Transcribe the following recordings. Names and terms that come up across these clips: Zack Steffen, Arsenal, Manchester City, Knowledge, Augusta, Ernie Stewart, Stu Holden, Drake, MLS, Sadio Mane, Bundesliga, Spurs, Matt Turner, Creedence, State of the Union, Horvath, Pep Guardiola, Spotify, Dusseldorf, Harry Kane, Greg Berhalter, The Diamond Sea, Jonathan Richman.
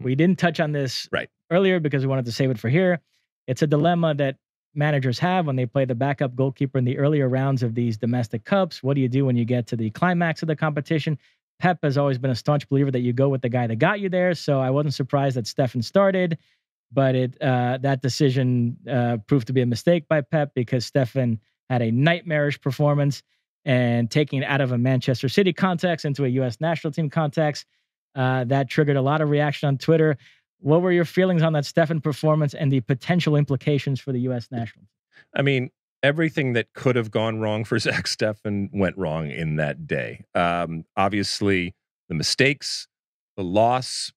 We didn't touch on this earlier because we wanted to save it for here. It's a dilemma that managers have when they play the backup goalkeeper in the earlier rounds of these domestic cups. What do you do when you get to the climax of the competition? Pep has always been a staunch believer that you go with the guy that got you there. So I wasn't surprised that Steffen started, but that decision proved to be a mistake by Pep because Steffen had a nightmarish performance, and taking it out of a Manchester City context into a U.S. national team context, that triggered a lot of reaction on Twitter. What were your feelings on that Steffen performance and the potential implications for the U.S. national team? I mean, everything that could have gone wrong for Zack Steffen went wrong in that day. Obviously, the mistakes, the loss,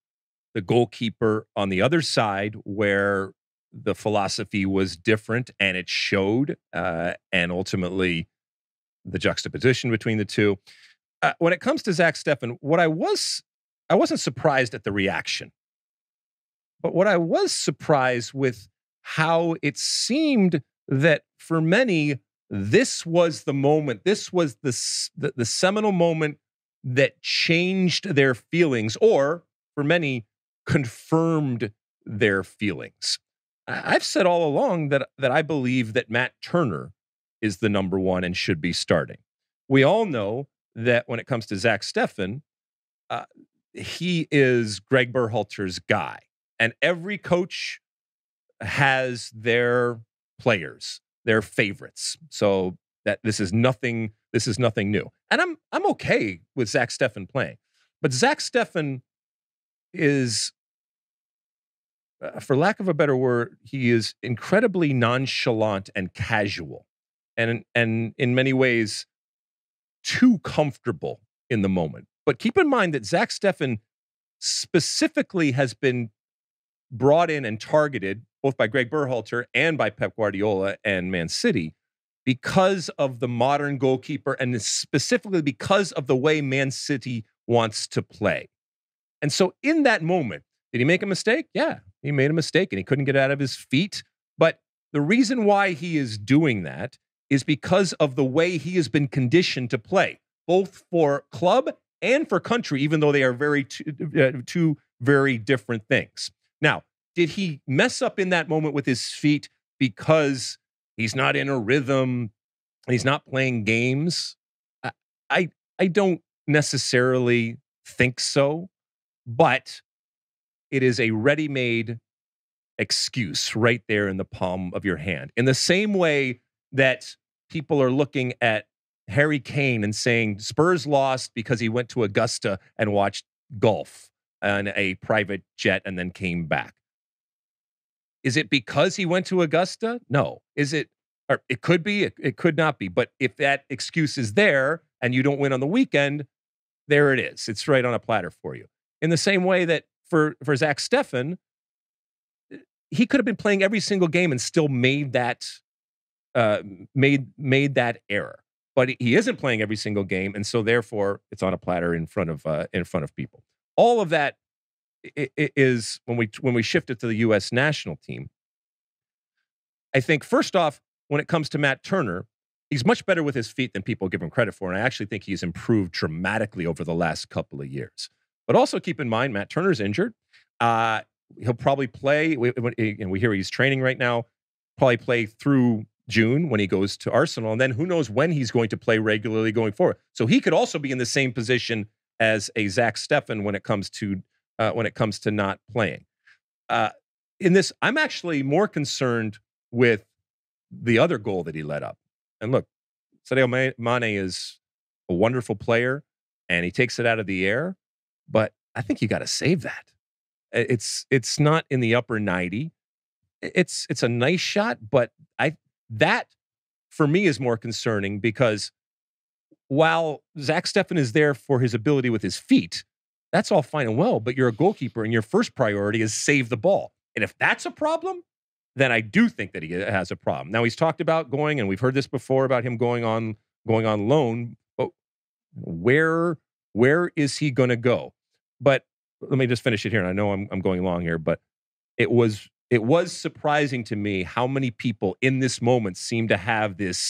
the goalkeeper on the other side where the philosophy was different and it showed, and ultimately the juxtaposition between the two. When it comes to Zack Steffen, I wasn't surprised at the reaction. But what I was surprised with how it seemed that for many, this was the moment, this was the seminal moment that changed their feelings, or for many, confirmed their feelings. I've said all along that I believe that Matt Turner is the number one and should be starting. We all know that when it comes to Zack Steffen, he is Greg Berhalter's guy. And every coach has their players, their favorites. So that this is nothing new. And I'm okay with Zack Steffen playing. But Zack Steffen is, for lack of a better word, he is incredibly nonchalant and casual. And in many ways, too comfortable in the moment. But keep in mind that Zack Steffen specifically has been brought in and targeted both by Greg Berhalter and by Pep Guardiola and Man City because of the modern goalkeeper and specifically because of the way Man City wants to play. And so in that moment, did he make a mistake? Yeah, he made a mistake and he couldn't get out of his feet. But the reason why he is doing that is because of the way he has been conditioned to play, both for club and for country, even though they are two very different things. Now, did he mess up in that moment with his feet because he's not in a rhythm and he's not playing games? I don't necessarily think so, but it is a ready-made excuse right there in the palm of your hand. In the same way that people are looking at Harry Kane and saying Spurs lost because he went to Augusta and watched golf on a private jet and then came back. Is it because he went to Augusta? No. Is it, or it could be, it could not be. But if that excuse is there and you don't win on the weekend, there it is. It's right on a platter for you. In the same way that for Zack Steffen, he could have been playing every single game and still made that that error. But he isn't playing every single game, and so therefore it's on a platter in front of people. All of that is, when we shift it to the U.S. national team, I think, first off, when it comes to Matt Turner, he's much better with his feet than people give him credit for, and I actually think he's improved dramatically over the last couple of years. But also keep in mind, Matt Turner's injured. He'll probably play, and we hear he's training right now, probably play through June when he goes to Arsenal, and then who knows when he's going to play regularly going forward. So he could also be in the same position as a Zack Steffen when it comes to not playing. In this, I'm actually more concerned with the other goal that he let up. And look, Sadio Mane is a wonderful player, and he takes it out of the air, but I think you got to save that. It's not in the upper 90. It's a nice shot, but that for me is more concerning because while Zack Steffen is there for his ability with his feet, that's all fine and well, but you're a goalkeeper and your first priority is save the ball. And if that's a problem, then I do think that he has a problem. Now, he's talked about going, and we've heard this before about him going on loan, but where is he going to go? But let me just finish it here, and I know I'm going long here, but it was surprising to me how many people in this moment seem to have this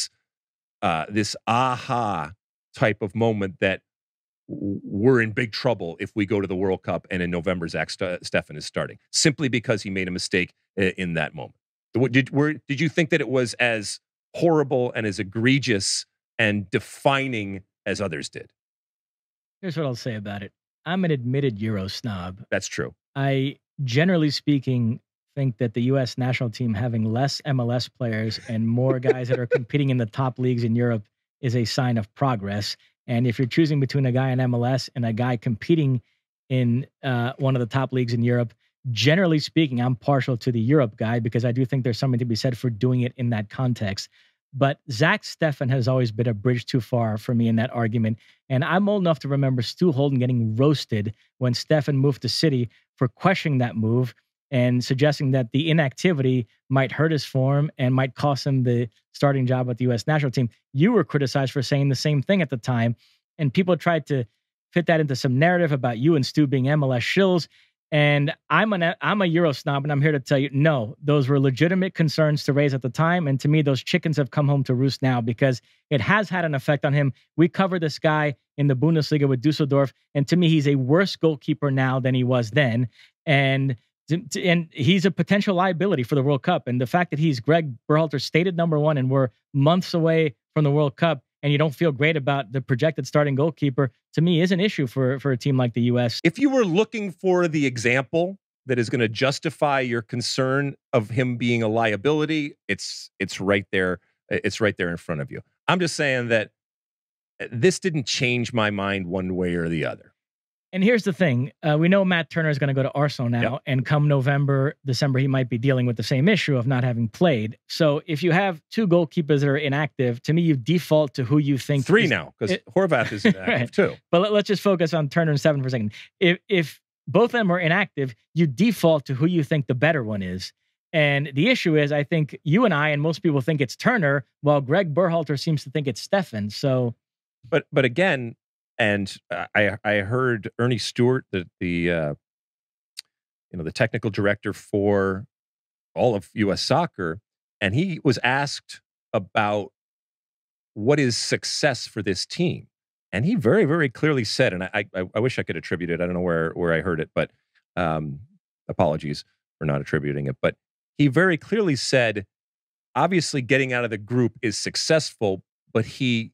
aha type of moment that we're in big trouble if we go to the World Cup and in November Zack Steffen is starting, simply because he made a mistake in that moment. Did you think that it was as horrible and as egregious and defining as others did? Here's what I'll say about it. I'm an admitted Euro snob. That's true. I, generally speaking, think that the U.S. national team having less MLS players and more guys that are competing in the top leagues in Europe is a sign of progress. And if you're choosing between a guy in MLS and a guy competing in one of the top leagues in Europe, generally speaking, I'm partial to the Europe guy because I do think there's something to be said for doing it in that context. But Zack Steffen has always been a bridge too far for me in that argument. And I'm old enough to remember Stu Holden getting roasted when Steffen moved to City for questioning that move and suggesting that the inactivity might hurt his form and might cost him the starting job with the U.S. national team. You were criticized for saying the same thing at the time, and people tried to fit that into some narrative about you and Stu being MLS shills. And I'm a Euro snob, and I'm here to tell you, no, those were legitimate concerns to raise at the time. And to me, those chickens have come home to roost now because it has had an effect on him. We covered this guy in the Bundesliga with Dusseldorf, and to me, he's a worse goalkeeper now than he was then. And he's a potential liability for the World Cup. And the fact that he's Greg Berhalter's stated number one and we're months away from the World Cup and you don't feel great about the projected starting goalkeeper, to me, is an issue for a team like the U.S. If you were looking for the example that is going to justify your concern of him being a liability, it's right there. It's right there in front of you. I'm just saying that this didn't change my mind one way or the other. And here's the thing. We know Matt Turner is going to go to Arsenal now, yep. And come November, December, he might be dealing with the same issue of not having played. So if you have two goalkeepers that are inactive, to me, you default to who you think... Three now, because Horvath is inactive right. Too. But let's just focus on Turner and Steffen for a second. If both of them are inactive, you default to who you think the better one is. And the issue is, I think you and I and most people think it's Turner, while Greg Berhalter seems to think it's Steffen. So, but again... And I heard Ernie Stewart, the technical director for all of U.S. soccer, and he was asked about what is success for this team, and he very, very clearly said, and I wish I could attribute it. I don't know where I heard it, but apologies for not attributing it. But he very clearly said, obviously, getting out of the group is successful, but he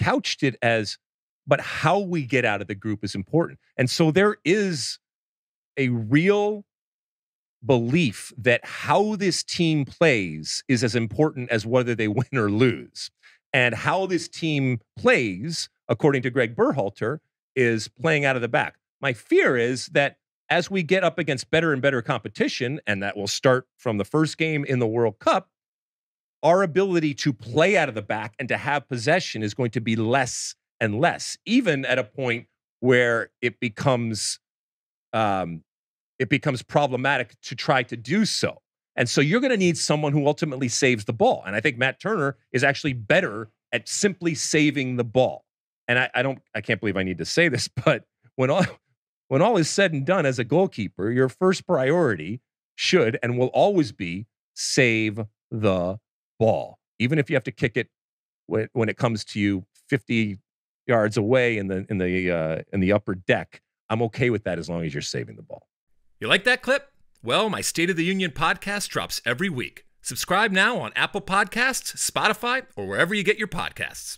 couched it as, but how we get out of the group is important. And so there is a real belief that how this team plays is as important as whether they win or lose. And how this team plays, according to Greg Berhalter, is playing out of the back. My fear is that as we get up against better and better competition, and that will start from the first game in the World Cup, our ability to play out of the back and to have possession is going to be less and less, even at a point where it becomes problematic to try to do so. And so you're going to need someone who ultimately saves the ball. And I think Matt Turner is actually better at simply saving the ball. And I can't believe I need to say this, but when all is said and done as a goalkeeper, your first priority should and will always be save the ball, even if you have to kick it when it comes to you 50 yards away in the upper deck. I'm okay with that as long as you're saving the ball. You like that clip? Well, my State of the Union podcast drops every week. Subscribe now on Apple Podcasts, Spotify, or wherever you get your podcasts.